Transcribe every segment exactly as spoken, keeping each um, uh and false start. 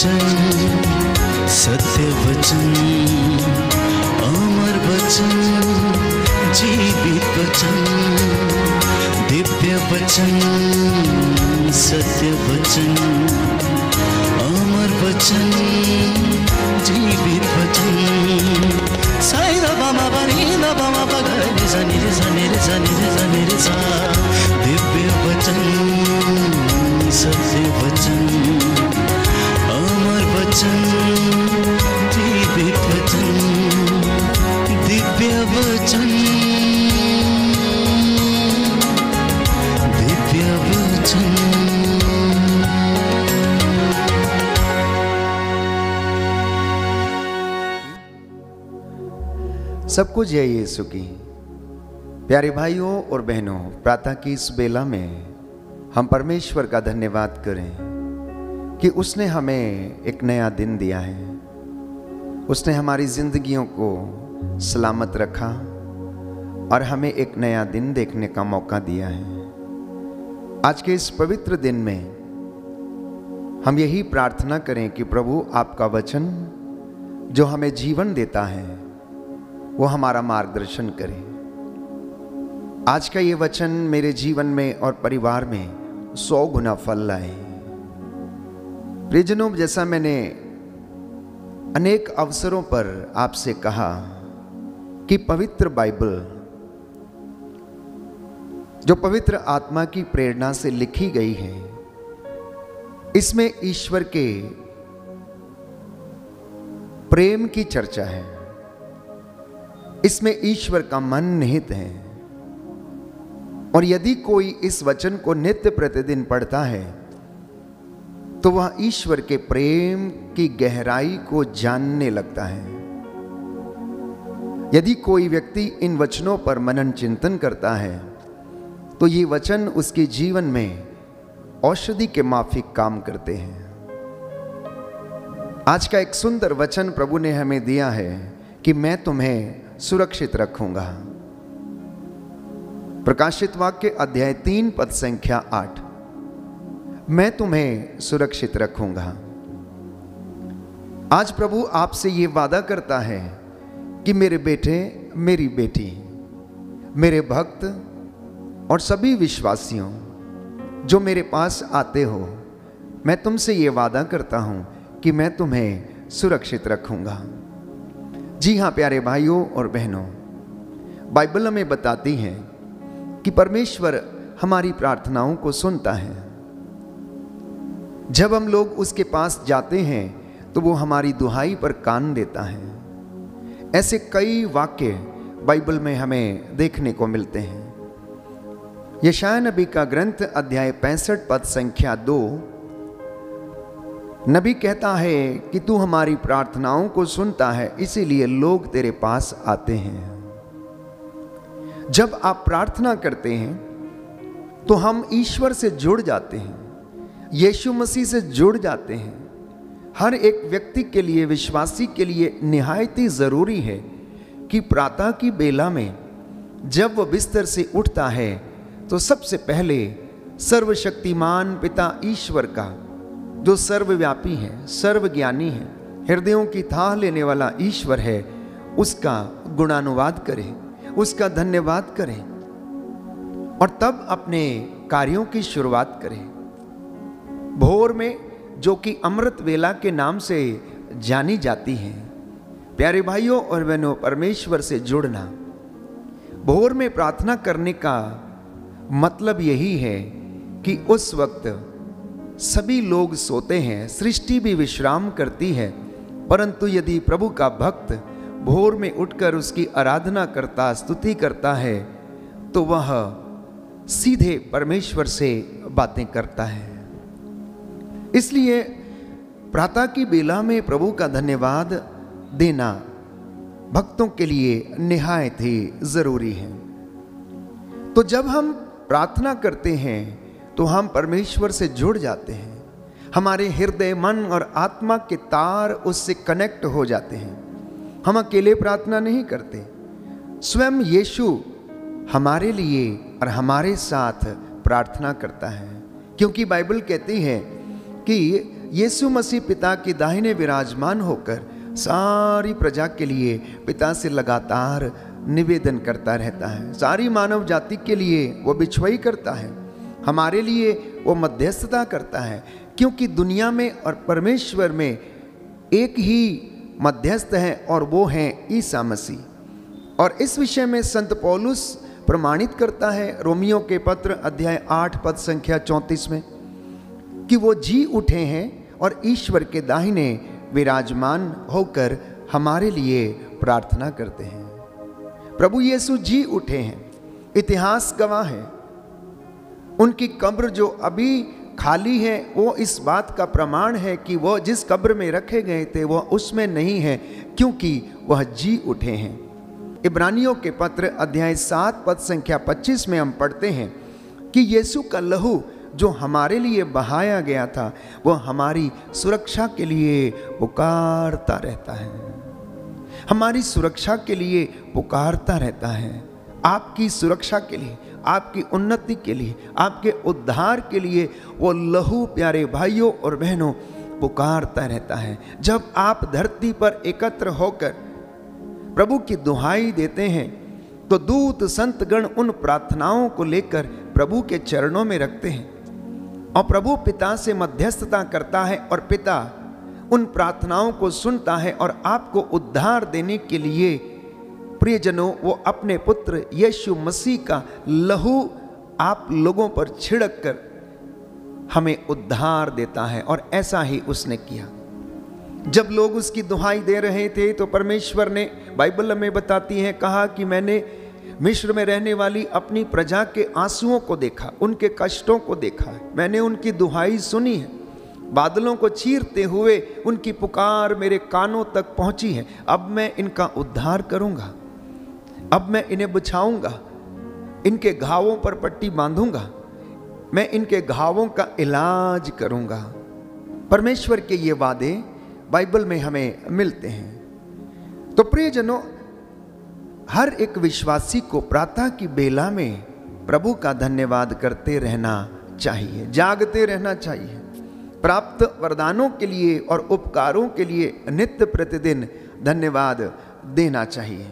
वचन सत्य वचन अमर वचन जीवित वचन दिव्य वचन सत्य वचन अमर वचन जीवित वचन साई रबा मा बनी रबा मा बगैर सनी सनी सनी सनी सा दिव्य वचन सत्य वचन दिव्य वचन दिव्य वचन दिव्य वचन सब कुछ है यीशु की। प्यारे भाइयों और बहनों, प्रातः की इस बेला में हम परमेश्वर का धन्यवाद करें कि उसने हमें एक नया दिन दिया है। उसने हमारी जिंदगियों को सलामत रखा और हमें एक नया दिन देखने का मौका दिया है। आज के इस पवित्र दिन में हम यही प्रार्थना करें कि प्रभु, आपका वचन जो हमें जीवन देता है वो हमारा मार्गदर्शन करे। आज का ये वचन मेरे जीवन में और परिवार में सौ गुना फल लाए। प्रियजनों, जैसा मैंने अनेक अवसरों पर आपसे कहा कि पवित्र बाइबल जो पवित्र आत्मा की प्रेरणा से लिखी गई है, इसमें ईश्वर के प्रेम की चर्चा है। इसमें ईश्वर का मन निहित है। और यदि कोई इस वचन को नित्य प्रतिदिन पढ़ता है तो वह ईश्वर के प्रेम की गहराई को जानने लगता है। यदि कोई व्यक्ति इन वचनों पर मनन चिंतन करता है तो ये वचन उसके जीवन में औषधि के माफिक काम करते हैं। आज का एक सुंदर वचन प्रभु ने हमें दिया है कि मैं तुम्हें सुरक्षित रखूंगा। प्रकाशित वाक्य अध्याय तीन पद संख्या आठ, मैं तुम्हें सुरक्षित रखूंगा। आज प्रभु आपसे ये वादा करता है कि मेरे बेटे, मेरी बेटी, मेरे भक्त और सभी विश्वासियों जो मेरे पास आते हो, मैं तुमसे ये वादा करता हूँ कि मैं तुम्हें सुरक्षित रखूंगा। जी हाँ प्यारे भाइयों और बहनों, बाइबल हमें बताती है कि परमेश्वर हमारी प्रार्थनाओं को सुनता है। जब हम लोग उसके पास जाते हैं तो वो हमारी दुहाई पर कान देता है। ऐसे कई वाक्य बाइबल में हमें देखने को मिलते हैं। यशायाह नबी का ग्रंथ अध्याय पैंसठ पद संख्या दो, नबी कहता है कि तू हमारी प्रार्थनाओं को सुनता है, इसीलिए लोग तेरे पास आते हैं। जब आप प्रार्थना करते हैं तो हम ईश्वर से जुड़ जाते हैं, यीशु मसीह से जुड़ जाते हैं। हर एक व्यक्ति के लिए, विश्वासी के लिए निहायत ही ज़रूरी है कि प्रातः की बेला में जब वह बिस्तर से उठता है तो सबसे पहले सर्वशक्तिमान पिता ईश्वर का, जो सर्वव्यापी है, सर्वज्ञानी है, हृदयों की थाह लेने वाला ईश्वर है, उसका गुणानुवाद करें, उसका धन्यवाद करें और तब अपने कार्यों की शुरुआत करें। भोर में, जो कि अमृत वेला के नाम से जानी जाती है, प्यारे भाइयों और बहनों, परमेश्वर से जुड़ना, भोर में प्रार्थना करने का मतलब यही है कि उस वक्त सभी लोग सोते हैं, सृष्टि भी विश्राम करती है, परंतु यदि प्रभु का भक्त भोर में उठकर उसकी आराधना करता, स्तुति करता है तो वह सीधे परमेश्वर से बातें करता है। इसलिए प्रातः की बेला में प्रभु का धन्यवाद देना भक्तों के लिए निहायत ही ज़रूरी है। तो जब हम प्रार्थना करते हैं तो हम परमेश्वर से जुड़ जाते हैं। हमारे हृदय, मन और आत्मा के तार उससे कनेक्ट हो जाते हैं। हम अकेले प्रार्थना नहीं करते, स्वयं यीशु हमारे लिए और हमारे साथ प्रार्थना करता है, क्योंकि बाइबल कहती है कि यीशु मसीह पिता के दाहिने विराजमान होकर सारी प्रजा के लिए पिता से लगातार निवेदन करता रहता है। सारी मानव जाति के लिए वो बिछुई करता है, हमारे लिए वो मध्यस्थता करता है, क्योंकि दुनिया में और परमेश्वर में एक ही मध्यस्थ है और वो है ईसा मसीह। और इस विषय में संत पौलुस प्रमाणित करता है रोमियो के पत्र अध्याय आठ पद संख्या चौंतीस में कि वो जी उठे हैं और ईश्वर के दाहिने विराजमान होकर हमारे लिए प्रार्थना करते हैं। प्रभु यीशु जी उठे हैं, इतिहास गवाह है। उनकी कब्र जो अभी खाली है वो इस बात का प्रमाण है कि वह जिस कब्र में रखे गए थे वह उसमें नहीं है, क्योंकि वह जी उठे हैं। इब्रानियों के पत्र अध्याय सात पद संख्या पच्चीस में हम पढ़ते हैं कि यीशु का लहू जो हमारे लिए बहाया गया था वह हमारी सुरक्षा के लिए पुकारता रहता है, हमारी सुरक्षा के लिए पुकारता रहता है, आपकी सुरक्षा के लिए, आपकी उन्नति के लिए, आपके उद्धार के लिए वो लहू प्यारे भाइयों और बहनों पुकारता रहता है। जब आप धरती पर एकत्र होकर प्रभु की दुहाई देते हैं तो दूत संतगण उन प्रार्थनाओं को लेकर प्रभु के चरणों में रखते हैं और प्रभु पिता से मध्यस्थता करता है और पिता उन प्रार्थनाओं को सुनता है और आपको उद्धार देने के लिए प्रियजनों वो अपने पुत्र यीशु मसीह का लहू आप लोगों पर छिड़क कर हमें उद्धार देता है। और ऐसा ही उसने किया। जब लोग उसकी दुहाई दे रहे थे तो परमेश्वर ने, बाइबल हमें बताती है, कहा कि मैंने मिस्र में रहने वाली अपनी प्रजा के आंसुओं को देखा, उनके कष्टों को देखा है, मैंने उनकी दुहाई सुनी है, बादलों को चीरते हुए उनकी पुकार मेरे कानों तक पहुंची है। अब मैं इनका उद्धार करूंगा, अब मैं इन्हें बचाऊंगा, इनके घावों पर पट्टी बांधूंगा, मैं इनके घावों का इलाज करूंगा। परमेश्वर के ये वादे बाइबल में हमें मिलते हैं। तो प्रियजनों, हर एक विश्वासी को प्रातः की बेला में प्रभु का धन्यवाद करते रहना चाहिए, जागते रहना चाहिए। प्राप्त वरदानों के लिए और उपकारों के लिए नित्य प्रतिदिन धन्यवाद देना चाहिए,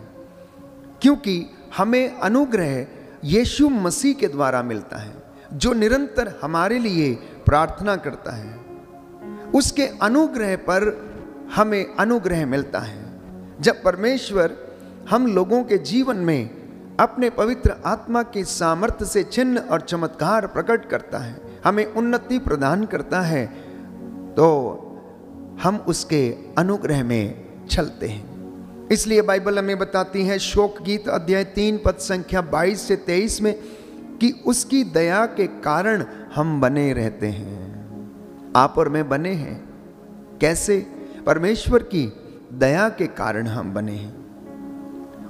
क्योंकि हमें अनुग्रह यीशु मसीह के द्वारा मिलता है जो निरंतर हमारे लिए प्रार्थना करता है। उसके अनुग्रह पर हमें अनुग्रह मिलता है। जब परमेश्वर हम लोगों के जीवन में अपने पवित्र आत्मा के सामर्थ्य से चिन्ह और चमत्कार प्रकट करता है, हमें उन्नति प्रदान करता है, तो हम उसके अनुग्रह में चलते हैं। इसलिए बाइबल हमें बताती है शोक गीत अध्याय तीन पद संख्या बाईस से तेईस में कि उसकी दया के कारण हम बने रहते हैं। आप और मैं बने हैं कैसे? परमेश्वर की दया के कारण हम बने हैं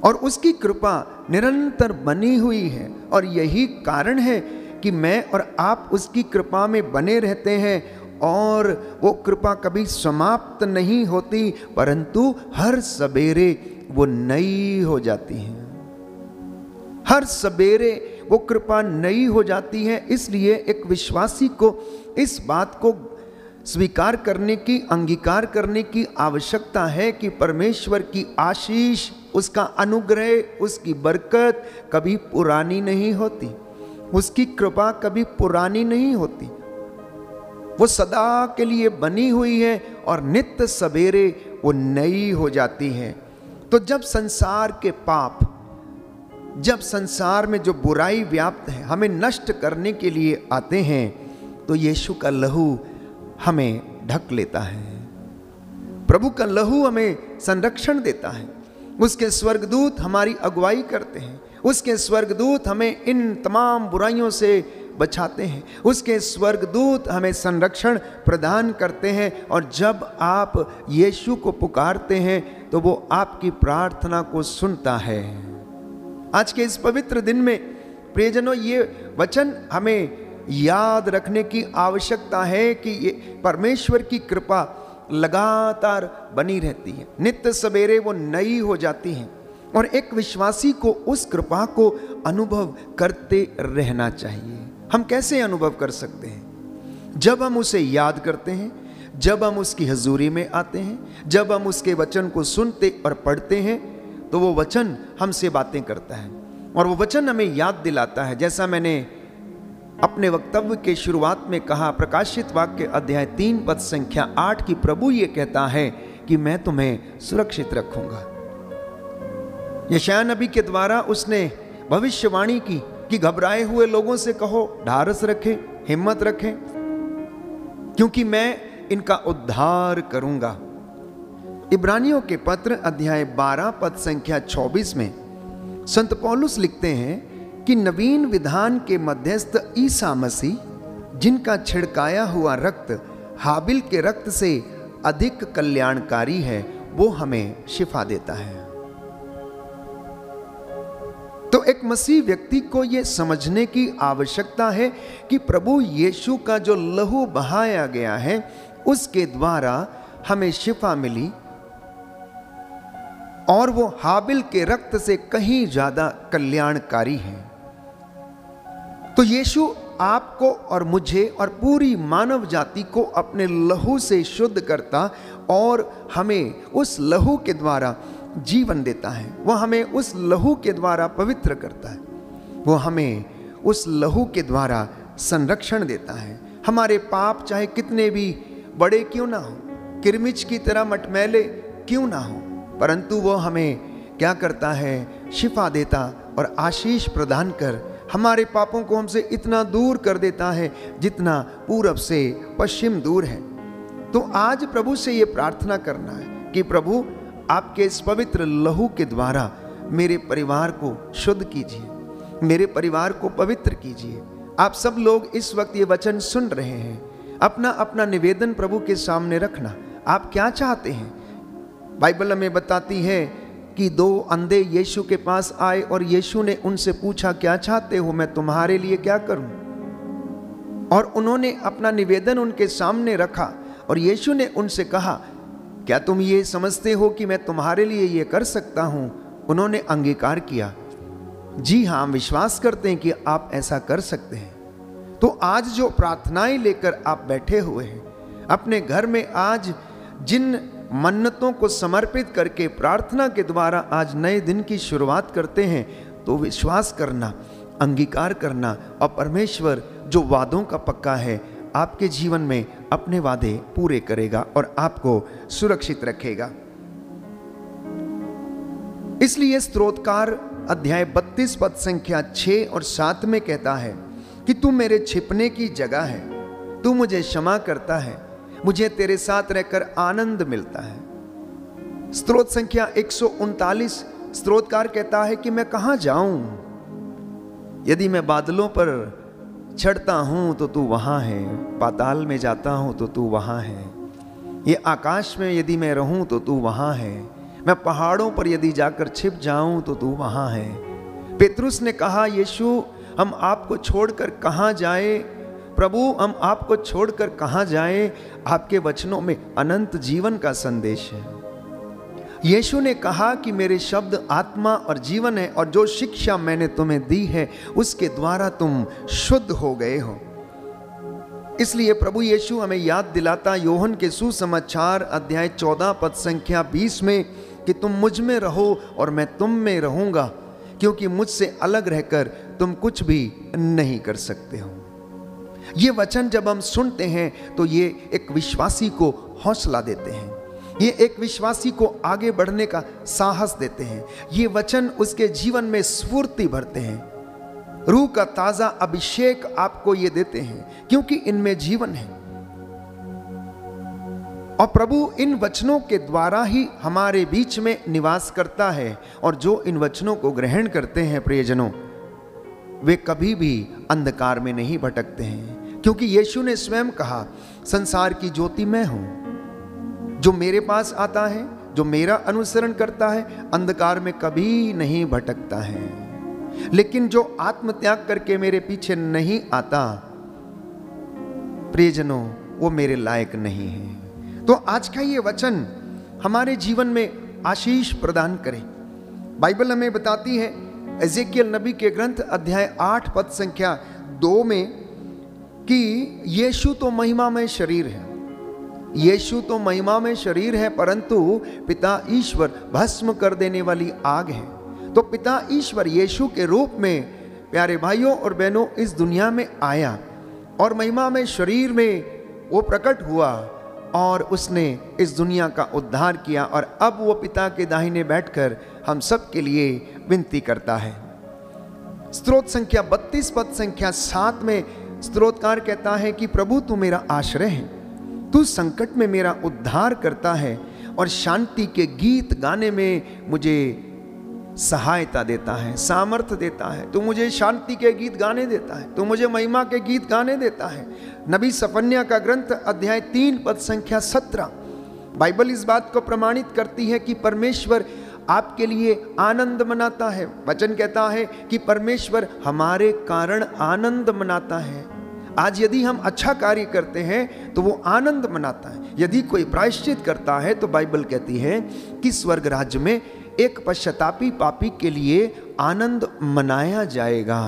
और उसकी कृपा निरंतर बनी हुई है। और यही कारण है कि मैं और आप उसकी कृपा में बने रहते हैं और वो कृपा कभी समाप्त नहीं होती, परंतु हर सवेरे वो नई हो जाती है। हर सवेरे वो कृपा नई हो जाती है। इसलिए एक विश्वासी को इस बात को स्वीकार करने की, अंगीकार करने की आवश्यकता है कि परमेश्वर की आशीष, उसका अनुग्रह, उसकी बरकत कभी पुरानी नहीं होती, उसकी कृपा कभी पुरानी नहीं होती। वो सदा के लिए बनी हुई है और नित्य सवेरे वो नई हो जाती है। तो जब संसार के पाप, जब संसार में जो बुराई व्याप्त है, हमें नष्ट करने के लिए आते हैं तो यीशु का लहू हमें ढक लेता है। प्रभु का लहू हमें संरक्षण देता है। उसके स्वर्गदूत हमारी अगुवाई करते हैं, उसके स्वर्गदूत हमें इन तमाम बुराइयों से बचाते हैं, उसके स्वर्गदूत हमें संरक्षण प्रदान करते हैं। और जब आप यीशु को पुकारते हैं तो वो आपकी प्रार्थना को सुनता है। आज के इस पवित्र दिन में प्रियजनों, ये वचन हमें याद रखने की आवश्यकता है कि ये परमेश्वर की कृपा लगातार बनी रहती है, नित्य सवेरे वो नई हो जाती है और एक विश्वासी को उस कृपा को अनुभव करते रहना चाहिए। हम कैसे अनुभव कर सकते हैं? जब हम उसे याद करते हैं, जब हम उसकी हजूरी में आते हैं, जब हम उसके वचन को सुनते और पढ़ते हैं, तो वो वचन हमसे बातें करता है और वो वचन हमें याद दिलाता है। जैसा मैंने अपने वक्तव्य के शुरुआत में कहा, प्रकाशित वाक्य अध्याय तीन पद संख्या आठ की प्रभु ये कहता है कि मैं तुम्हें सुरक्षित रखूंगा। यशायाह नबी के द्वारा उसने भविष्यवाणी की कि घबराए हुए लोगों से कहो ढारस रखें, हिम्मत रखें, क्योंकि मैं इनका उद्धार करूंगा। इब्रानियों के पत्र अध्याय बारह पद संख्या चौबीस में संत पौलुस लिखते हैं कि नवीन विधान के मध्यस्थ ईसा मसीह, जिनका छिड़काया हुआ रक्त हाबिल के रक्त से अधिक कल्याणकारी है, वो हमें शिफा देता है। तो एक मसीह व्यक्ति को यह समझने की आवश्यकता है कि प्रभु यीशु का जो लहू बहाया गया है, उसके द्वारा हमें शिफा मिली और वो हाबिल के रक्त से कहीं ज्यादा कल्याणकारी है। तो यीशु आपको और मुझे और पूरी मानव जाति को अपने लहू से शुद्ध करता और हमें उस लहू के द्वारा जीवन देता है। वह हमें उस लहू के द्वारा पवित्र करता है, वह हमें उस लहू के द्वारा संरक्षण देता है। हमारे पाप चाहे कितने भी बड़े क्यों ना हो, किरमिच की तरह मटमैले क्यों ना हो, परंतु वह हमें क्या करता है, शिफा देता और आशीष प्रदान कर हमारे पापों को हमसे इतना दूर कर देता है जितना पूरब से पश्चिम दूर है। तो आज प्रभु से ये प्रार्थना करना है कि प्रभु आपके इस पवित्र लहू के द्वारा मेरे परिवार को शुद्ध कीजिए, मेरे परिवार को पवित्र कीजिए। आप सब लोग इस वक्त ये वचन सुन रहे हैं, अपना अपना निवेदन प्रभु के सामने रखना। आप क्या चाहते हैं? बाइबल हमें बताती है कि दो अंधे यीशु के पास आए और यीशु ने उनसे पूछा, क्या चाहते हो, मैं तुम्हारे लिए क्या करूं? और उन्होंने अपना निवेदन उनके सामने रखा और यीशु ने उनसे कहा, क्या तुम ये समझते हो कि मैं तुम्हारे लिए ये कर सकता हूं? उन्होंने अंगीकार किया, जी हाँ, हम विश्वास करते हैं कि आप ऐसा कर सकते हैं। तो आज जो प्रार्थनाएं लेकर आप बैठे हुए हैं, अपने घर में आज जिन मन्नतों को समर्पित करके प्रार्थना के द्वारा आज नए दिन की शुरुआत करते हैं, तो विश्वास करना, अंगीकार करना और परमेश्वर जो वादों का पक्का है, आपके जीवन में अपने वादे पूरे करेगा और आपको सुरक्षित रखेगा। इसलिए स्तोत्रकार अध्याय बत्तीस पद संख्या छह और सात में कहता है कि तू मेरे छिपने की जगह है, तू मुझे क्षमा करता है, मुझे तेरे साथ रहकर आनंद मिलता है। स्तोत्र संख्या एक सौ उनतालीस, स्तोत्रकार कहता है कि मैं कहां जाऊं? यदि मैं बादलों पर चढ़ता हूँ तो तू वहाँ है, पाताल में जाता हूँ तो तू वहाँ है, ये आकाश में यदि मैं रहूँ तो तू वहाँ है, मैं पहाड़ों पर यदि जाकर छिप जाऊँ तो तू वहाँ है। पेतरुस ने कहा, यीशु हम आपको छोड़कर कहाँ जाए, प्रभु हम आपको छोड़कर कहाँ जाए, आपके वचनों में अनंत जीवन का संदेश है। यीशु ने कहा कि मेरे शब्द आत्मा और जीवन है और जो शिक्षा मैंने तुम्हें दी है उसके द्वारा तुम शुद्ध हो गए हो। इसलिए प्रभु यीशु हमें याद दिलाता योहन के सुसमाचार अध्याय चौदह पद संख्या बीस में कि तुम मुझ में रहो और मैं तुम में रहूँगा, क्योंकि मुझसे अलग रहकर तुम कुछ भी नहीं कर सकते हो। ये वचन जब हम सुनते हैं तो ये एक विश्वासी को हौसला देते हैं, ये एक विश्वासी को आगे बढ़ने का साहस देते हैं, ये वचन उसके जीवन में स्फूर्ति भरते हैं, रूह का ताजा अभिषेक आपको ये देते हैं, क्योंकि इनमें जीवन है। और प्रभु इन वचनों के द्वारा ही हमारे बीच में निवास करता है और जो इन वचनों को ग्रहण करते हैं प्रियजनों, वे कभी भी अंधकार में नहीं भटकते हैं, क्योंकि यीशु ने स्वयं कहा, संसार की ज्योति मैं हूं, जो मेरे पास आता है, जो मेरा अनुसरण करता है, अंधकार में कभी नहीं भटकता है, लेकिन जो आत्मत्याग करके मेरे पीछे नहीं आता, प्रियजनों वो मेरे लायक नहीं है। तो आज का ये वचन हमारे जीवन में आशीष प्रदान करे। बाइबल हमें बताती है एजेकियल नबी के ग्रंथ अध्याय आठ पद संख्या दो में कि यीशु तो महिमामय शरीर है, यीशु तो महिमा में शरीर है, परंतु पिता ईश्वर भस्म कर देने वाली आग है। तो पिता ईश्वर यीशु के रूप में प्यारे भाइयों और बहनों इस दुनिया में आया और महिमा में शरीर में वो प्रकट हुआ और उसने इस दुनिया का उद्धार किया और अब वो पिता के दाहिने बैठकर हम सब के लिए विनती करता है। स्त्रोत संख्या बत्तीस पद संख्या सात में स्त्रोतकार कहता है कि प्रभु तू मेरा आश्रय है, तू संकट में मेरा उद्धार करता है और शांति के गीत गाने में मुझे सहायता देता है, सामर्थ्य देता है। तू मुझे शांति के गीत गाने देता है, तू मुझे महिमा के गीत गाने देता है। नबी सफन्या का ग्रंथ अध्याय तीन पद संख्या सत्रह बाइबल इस बात को प्रमाणित करती है कि परमेश्वर आपके लिए आनंद मनाता है। वचन कहता है कि परमेश्वर हमारे कारण आनंद मनाता है। आज यदि हम अच्छा कार्य करते हैं तो वो आनंद मनाता है। यदि कोई प्रायश्चित करता है तो बाइबल कहती है कि स्वर्ग राज्य में एक पश्चातापी पापी के लिए आनंद मनाया जाएगा।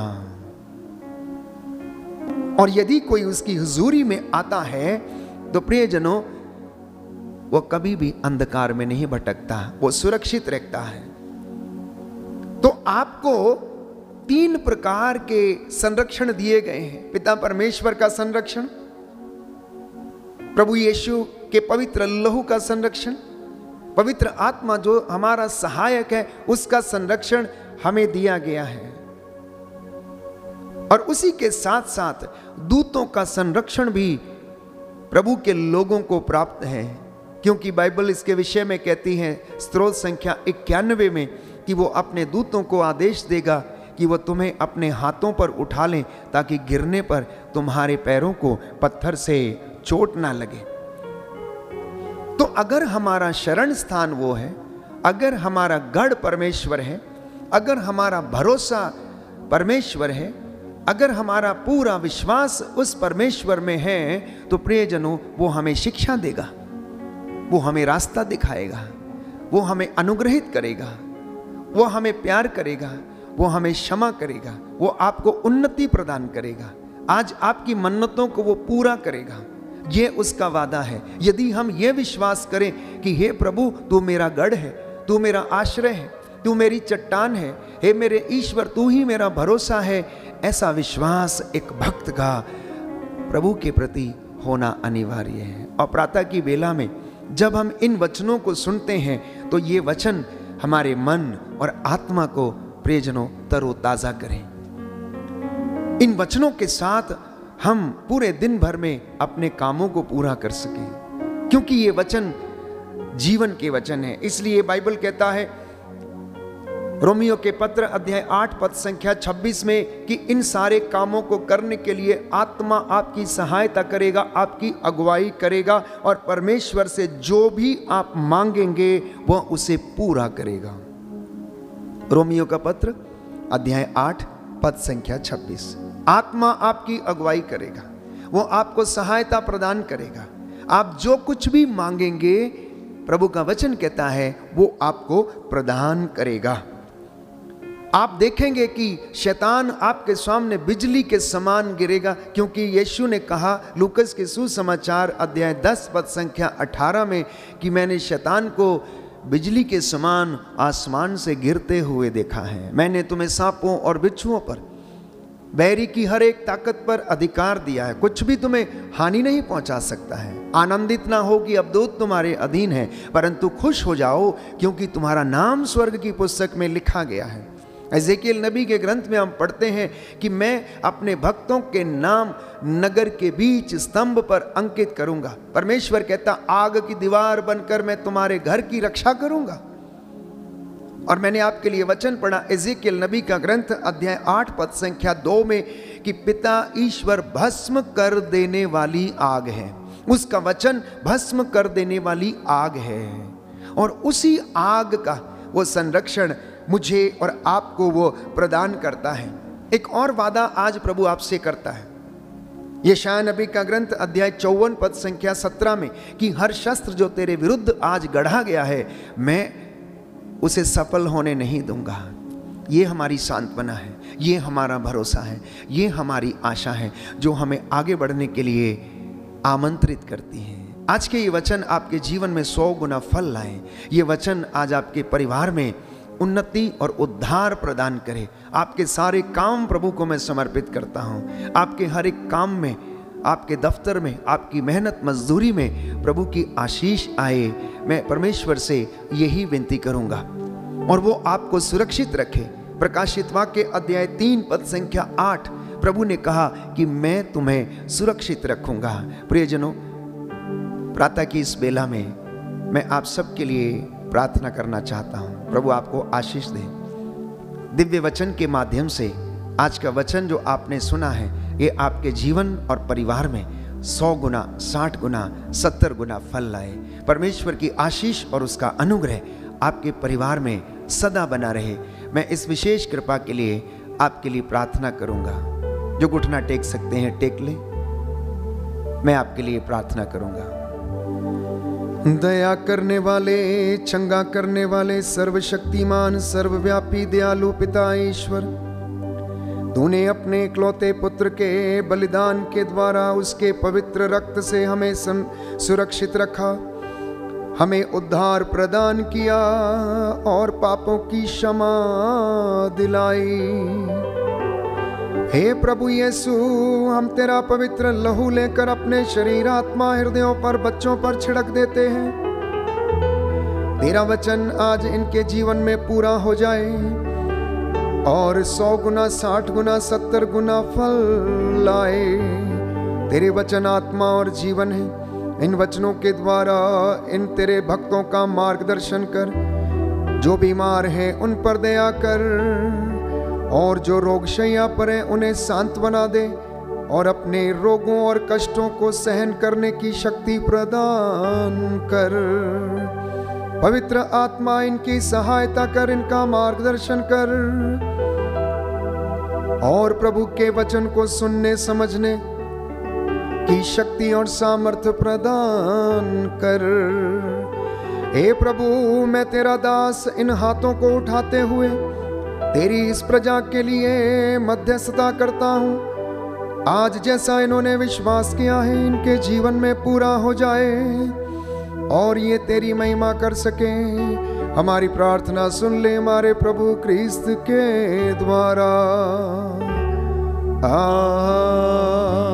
और यदि कोई उसकी हुजूरी में आता है तो प्रियजनों वो कभी भी अंधकार में नहीं भटकता, वो सुरक्षित रहता है। तो आपको तीन प्रकार के संरक्षण दिए गए हैं, पिता परमेश्वर का संरक्षण, प्रभु यीशु के पवित्र लहू का संरक्षण, पवित्र आत्मा जो हमारा सहायक है उसका संरक्षण हमें दिया गया है और उसी के साथ साथ दूतों का संरक्षण भी प्रभु के लोगों को प्राप्त है, क्योंकि बाइबल इसके विषय में कहती है स्त्रोत संख्या इक्यानवे में कि वो अपने दूतों को आदेश देगा कि वह तुम्हें अपने हाथों पर उठा लें ताकि गिरने पर तुम्हारे पैरों को पत्थर से चोट ना लगे। तो अगर हमारा शरण स्थान वो है, अगर हमारा गढ़ परमेश्वर है, अगर हमारा भरोसा परमेश्वर है, अगर हमारा पूरा विश्वास उस परमेश्वर में है तो प्रियजनों वो हमें शिक्षा देगा, वो हमें रास्ता दिखाएगा, वो हमें अनुग्रहित करेगा, वो हमें प्यार करेगा, वो हमें क्षमा करेगा, वो आपको उन्नति प्रदान करेगा, आज आपकी मन्नतों को वो पूरा करेगा। ये उसका वादा है। यदि हम ये विश्वास करें कि हे प्रभु तू मेरा गढ़ है, तू मेरा आश्रय है, तू मेरी चट्टान है, हे मेरे ईश्वर तू ही मेरा भरोसा है, ऐसा विश्वास एक भक्त का प्रभु के प्रति होना अनिवार्य है। और प्रातः की बेला में जब हम इन वचनों को सुनते हैं तो ये वचन हमारे मन और आत्मा को प्रियजनों तरोताजा करें। इन वचनों के साथ हम पूरे दिन भर में अपने कामों को पूरा कर सकें, क्योंकि ये वचन जीवन के वचन है। इसलिए बाइबल कहता है रोमियो के पत्र अध्याय आठ पद संख्या छब्बीस में कि इन सारे कामों को करने के लिए आत्मा आपकी सहायता करेगा, आपकी अगुवाई करेगा और परमेश्वर से जो भी आप मांगेंगे वह उसे पूरा करेगा। रोमियो का पत्र अध्याय आठ पद संख्या छब्बीस। आत्मा आपकी अगुवाई करेगा, वो आपको सहायता प्रदान करेगा, आप जो कुछ भी मांगेंगे प्रभु का वचन कहता है वो आपको प्रदान करेगा। आप देखेंगे कि शैतान आपके सामने बिजली के समान गिरेगा, क्योंकि यीशु ने कहा लूकास के सुसमाचार अध्याय दस पद संख्या अठारह में कि मैंने शैतान को बिजली के समान आसमान से गिरते हुए देखा है, मैंने तुम्हें सांपों और बिच्छुओं पर, बैरी की हर एक ताकत पर अधिकार दिया है, कुछ भी तुम्हें हानि नहीं पहुंचा सकता है। आनंदित ना हो कि अवदूत तुम्हारे अधीन है, परंतु खुश हो जाओ क्योंकि तुम्हारा नाम स्वर्ग की पुस्तक में लिखा गया है। एज़ेकिय्येल नबी के ग्रंथ में हम पढ़ते हैं कि मैं अपने भक्तों के नाम नगर के बीच स्तंभ पर अंकित करूंगा। परमेश्वर कहता आग की दीवार बनकर मैं तुम्हारे घर की रक्षा करूंगा। और मैंने आपके लिए वचन पढ़ा एज़ेकिय्येल नबी का ग्रंथ अध्याय आठ पद संख्या दो में कि पिता ईश्वर भस्म कर देने वाली आग है, उसका वचन भस्म कर देने वाली आग है और उसी आग का वो संरक्षण मुझे और आपको वो प्रदान करता है। एक और वादा आज प्रभु आपसे करता है यशायाह नबी का ग्रंथ अध्याय चौवन पद संख्या सत्रह में कि हर शस्त्र जो तेरे विरुद्ध आज गढ़ा गया है मैं उसे सफल होने नहीं दूंगा। ये हमारी सांत्वना है, ये हमारा भरोसा है, ये हमारी आशा है जो हमें आगे बढ़ने के लिए आमंत्रित करती है। आज के ये वचन आपके जीवन में सौ गुना फल लाएं। ये वचन आज आपके परिवार में उन्नति और उद्धार प्रदान करे। आपके सारे काम प्रभु को मैं समर्पित करता हूँ। आपके हर एक काम में, आपके दफ्तर में, आपकी मेहनत मजदूरी में प्रभु की आशीष आए। मैं परमेश्वर से यही विनती करूँगा और वो आपको सुरक्षित रखे। प्रकाशित वाक्य अध्याय तीन पद संख्या आठ प्रभु ने कहा कि मैं तुम्हें सुरक्षित रखूँगा। प्रियजनों, प्रातः की इस बेला में मैं आप सबके लिए प्रार्थना करना चाहता हूं। प्रभु आपको आशीष दे। दिव्य वचन के माध्यम से आज का वचन जो आपने सुना है, ये आपके जीवन और परिवार में सौ गुना, साठ गुना, सत्तर गुना फल लाए। परमेश्वर की आशीष और उसका अनुग्रह आपके परिवार में सदा बना रहे। मैं इस विशेष कृपा के लिए आपके लिए प्रार्थना करूंगा। जो घुटना टेक सकते हैं टेक लें। मैं आपके लिए प्रार्थना करूंगा। दया करने वाले, चंगा करने वाले, सर्वशक्तिमान, सर्वव्यापी, दयालु पिता ईश्वर, तूने अपने इकलौते पुत्र के बलिदान के द्वारा उसके पवित्र रक्त से हमें सुरक्षित रखा, हमें उद्धार प्रदान किया और पापों की क्षमा दिलाई। हे प्रभु यीशु, हम तेरा पवित्र लहू लेकर अपने शरीर, आत्मा, हृदयों पर, बच्चों पर छिड़क देते हैं। तेरा वचन आज इनके जीवन में पूरा हो जाए और सौ गुना, साठ गुना, सत्तर गुना फल लाए। तेरे वचन आत्मा और जीवन है। इन वचनों के द्वारा इन तेरे भक्तों का मार्गदर्शन कर। जो बीमार हैं उन पर दया कर और जो रोगशैया पर हैं उन्हें सांत्वना दे और अपने रोगों और कष्टों को सहन करने की शक्ति प्रदान कर। पवित्र आत्मा इनकी सहायता कर, इनका मार्गदर्शन कर और प्रभु के वचन को सुनने, समझने की शक्ति और सामर्थ्य प्रदान कर। हे प्रभु, मैं तेरा दास इन हाथों को उठाते हुए तेरी इस प्रजा के लिए मध्यस्थता करता हूँ। आज जैसा इन्होंने विश्वास किया है इनके जीवन में पूरा हो जाए और ये तेरी महिमा कर सके। हमारी प्रार्थना सुन ले हमारे प्रभु क्रिस्त के द्वारा। आ